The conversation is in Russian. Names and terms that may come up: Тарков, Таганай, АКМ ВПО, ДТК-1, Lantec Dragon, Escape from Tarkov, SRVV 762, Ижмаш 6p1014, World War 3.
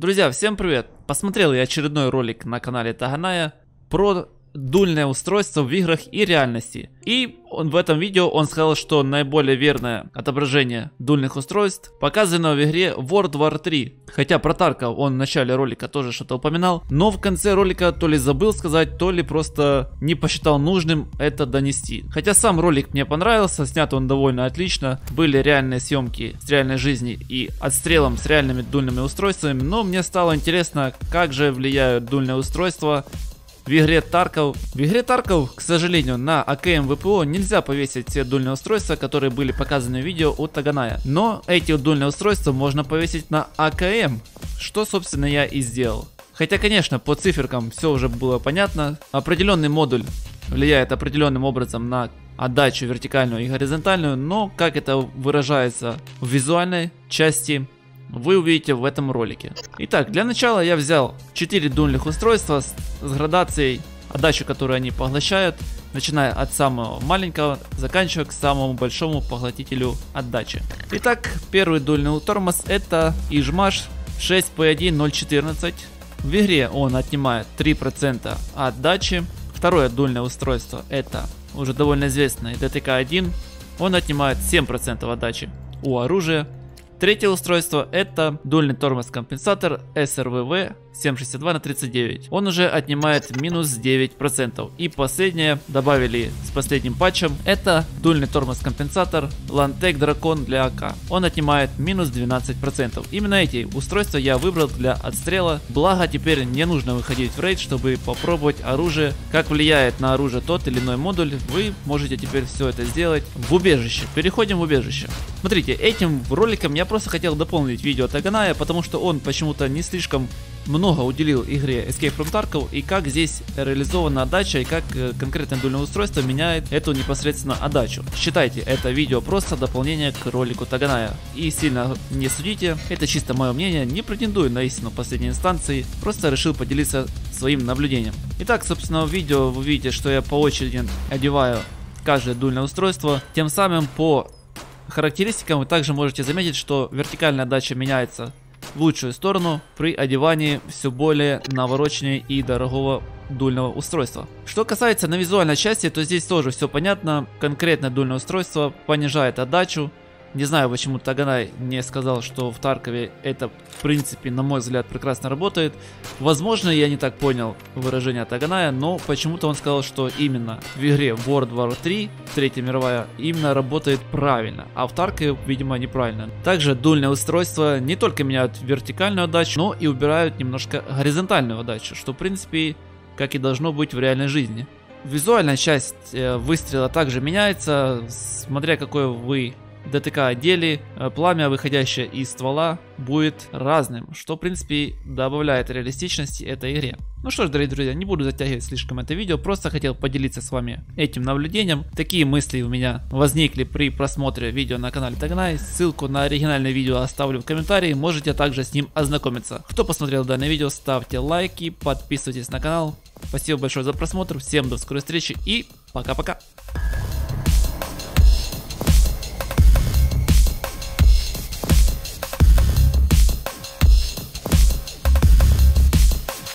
Друзья, всем привет! Посмотрел я очередной ролик на канале Таганая про дульное устройство в играх и реальности. И в этом видео он сказал, что наиболее верное отображение дульных устройств показано в игре World War 3. Хотя про Тарков он в начале ролика тоже что-то упоминал, но в конце ролика то ли забыл сказать, то ли просто не посчитал нужным это донести. Хотя сам ролик мне понравился, снят он довольно отлично, были реальные съемки с реальной жизни и отстрелом с реальными дульными устройствами, но мне стало интересно, как же влияют дульные устройства в игре Тарков. В игре Тарков, к сожалению, на АКМ ВПО нельзя повесить все дульные устройства, которые были показаны в видео у Таганая. Но эти дульные устройства можно повесить на АКМ, что, собственно, я и сделал. Хотя, конечно, по циферкам все уже было понятно. Определенный модуль влияет определенным образом на отдачу вертикальную и горизонтальную, но как это выражается в визуальной части, вы увидите в этом ролике. Итак, для начала я взял 4 дульных устройства с градацией, отдачу, которую они поглощают, начиная от самого маленького, заканчивая к самому большому поглотителю отдачи. Итак, первый дульный тормоз — это Ижмаш 6p1014. В игре он отнимает 3% отдачи. Второе дульное устройство — это уже довольно известный ДТК-1. Он отнимает 7% отдачи у оружия. Третье устройство — это дульный тормоз-компенсатор SRVV 762 на 39. Он уже отнимает минус 9%. И последнее добавили с последним патчем. Это дульный тормоз-компенсатор Lantec Dragon для АК. Он отнимает минус 12%. Именно эти устройства я выбрал для отстрела. Благо теперь не нужно выходить в рейд, чтобы попробовать оружие. Как влияет на оружие тот или иной модуль, вы можете теперь все это сделать в убежище. Переходим в убежище. Смотрите, этим роликом я просто хотел дополнить видео Таганая, потому что он почему-то не слишком много уделил игре Escape from Tarkov и как здесь реализована отдача и как конкретное дульное устройство меняет эту непосредственно отдачу. Считайте это видео просто дополнение к ролику Таганая и сильно не судите, это чисто мое мнение, не претендую на истину последней инстанции, просто решил поделиться своим наблюдением. Итак, собственно, в видео вы видите, что я по очереди одеваю каждое дульное устройство, тем самым по характеристикам вы также можете заметить, что вертикальная отдача меняется в лучшую сторону при одевании все более навороченнее и дорогого дульного устройства. Что касается на визуальной части, то здесь тоже все понятно. Конкретное дульное устройство понижает отдачу. Не знаю, почему Таганай не сказал, что в Таркове это, в принципе, на мой взгляд, прекрасно работает. Возможно, я не так понял выражение Таганая, но почему-то он сказал, что именно в игре World War 3, Третья мировая, именно работает правильно, а в Таркове, видимо, неправильно. Также дульные устройства не только меняют вертикальную отдачу, но и убирают немножко горизонтальную отдачу, что, в принципе, как и должно быть в реальной жизни. Визуальная часть выстрела также меняется, смотря какой вы ДТК отдели, пламя, выходящее из ствола, будет разным, что, в принципе, добавляет реалистичности этой игре. Ну что ж, дорогие друзья, не буду затягивать слишком это видео, просто хотел поделиться с вами этим наблюдением. Такие мысли у меня возникли при просмотре видео на канале Таганай. Ссылку на оригинальное видео оставлю в комментарии, можете также с ним ознакомиться. Кто посмотрел данное видео, ставьте лайки, подписывайтесь на канал. Спасибо большое за просмотр, всем до скорой встречи и пока-пока!